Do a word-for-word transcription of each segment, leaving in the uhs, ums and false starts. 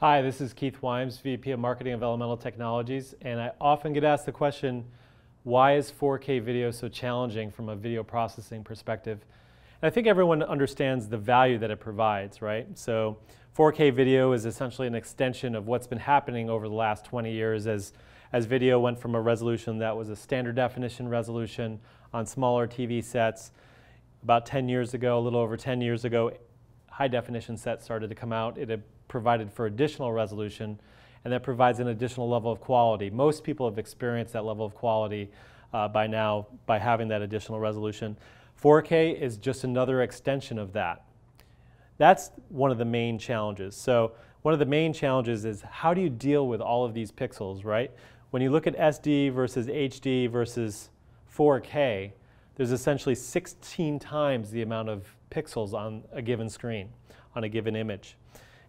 Hi, this is Keith Wymbs, V P of Marketing of Elemental Technologies, and I often get asked the question, why is four K video so challenging from a video processing perspective? And I think everyone understands the value that it provides, right? So four K video is essentially an extension of what's been happening over the last twenty years as, as video went from a resolution that was a standard definition resolution on smaller T V sets. About ten years ago, a little over ten years ago, high definition sets started to come out. It had provided for additional resolution, and that provides an additional level of quality. Most people have experienced that level of quality uh, by now by having that additional resolution. four K is just another extension of that. That's one of the main challenges. So one of the main challenges is, how do you deal with all of these pixels, right? When you look at S D versus H D versus four K, there's essentially sixteen times the amount of pixels on a given screen, on a given image.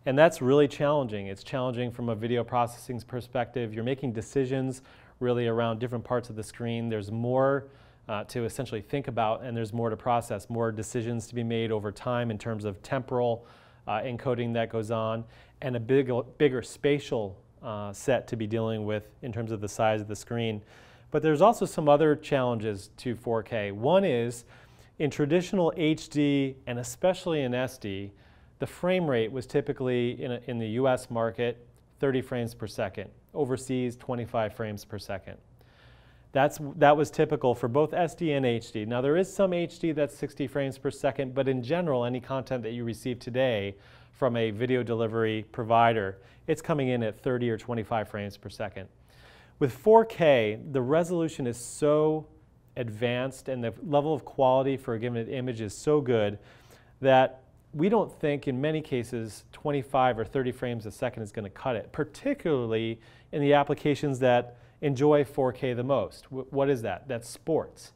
And that's really challenging. It's challenging from a video processing perspective. You're making decisions really around different parts of the screen. There's more uh, to essentially think about, and there's more to process, more decisions to be made over time in terms of temporal uh, encoding that goes on, and a big, bigger spatial uh, set to be dealing with in terms of the size of the screen. But there's also some other challenges to four K. One is, in traditional H D and especially in S D, the frame rate was typically, in, a, in the U S market, thirty frames per second. Overseas, twenty-five frames per second. That's, that was typical for both S D and H D. Now, there is some H D that's sixty frames per second, but in general, any content that you receive today from a video delivery provider, it's coming in at thirty or twenty-five frames per second. With four K, the resolution is so advanced and the level of quality for a given image is so good that we don't think, in many cases, twenty-five or thirty frames a second is going to cut it, particularly in the applications that enjoy four K the most. W- what is that? That's sports.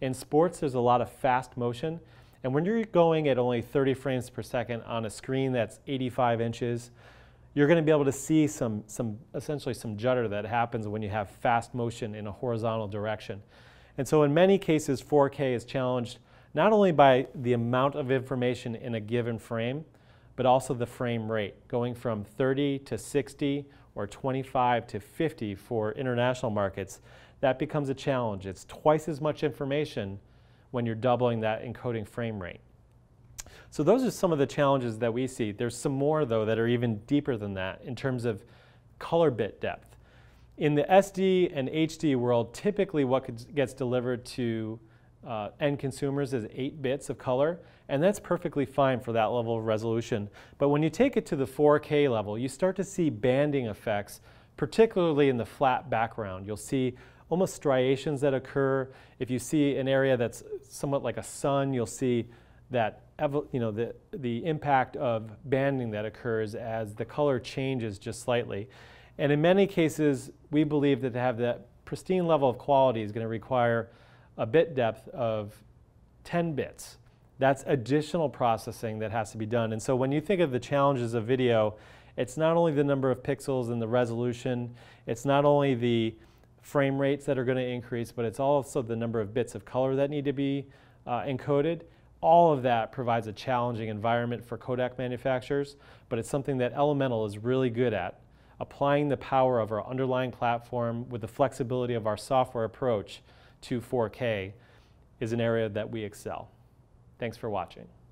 In sports, there's a lot of fast motion, and when you're going at only thirty frames per second on a screen that's eighty-five inches, you're going to be able to see some, some, essentially some judder that happens when you have fast motion in a horizontal direction. And so in many cases, four K is challenged not only by the amount of information in a given frame, but also the frame rate, going from thirty to sixty or twenty-five to fifty for international markets. That becomes a challenge. It's twice as much information when you're doubling that encoding frame rate. So those are some of the challenges that we see. There's some more, though, that are even deeper than that in terms of color bit depth. In the S D and H D world, typically what gets delivered to Uh, end consumers is eight bits of color, and that's perfectly fine for that level of resolution. But when you take it to the four K level, you start to see banding effects, particularly in the flat background. You'll see almost striations that occur. If you see an area that's somewhat like a sun, you'll see that, you know, the, the impact of banding that occurs as the color changes just slightly. And in many cases, we believe that to have that pristine level of quality is going to require a bit depth of ten bits. That's additional processing that has to be done. And so when you think of the challenges of video, it's not only the number of pixels and the resolution, it's not only the frame rates that are going to increase, but it's also the number of bits of color that need to be uh, encoded. All of that provides a challenging environment for codec manufacturers, but it's something that Elemental is really good at, applying the power of our underlying platform with the flexibility of our software approach to four K is an area that we excel. Thanks for watching.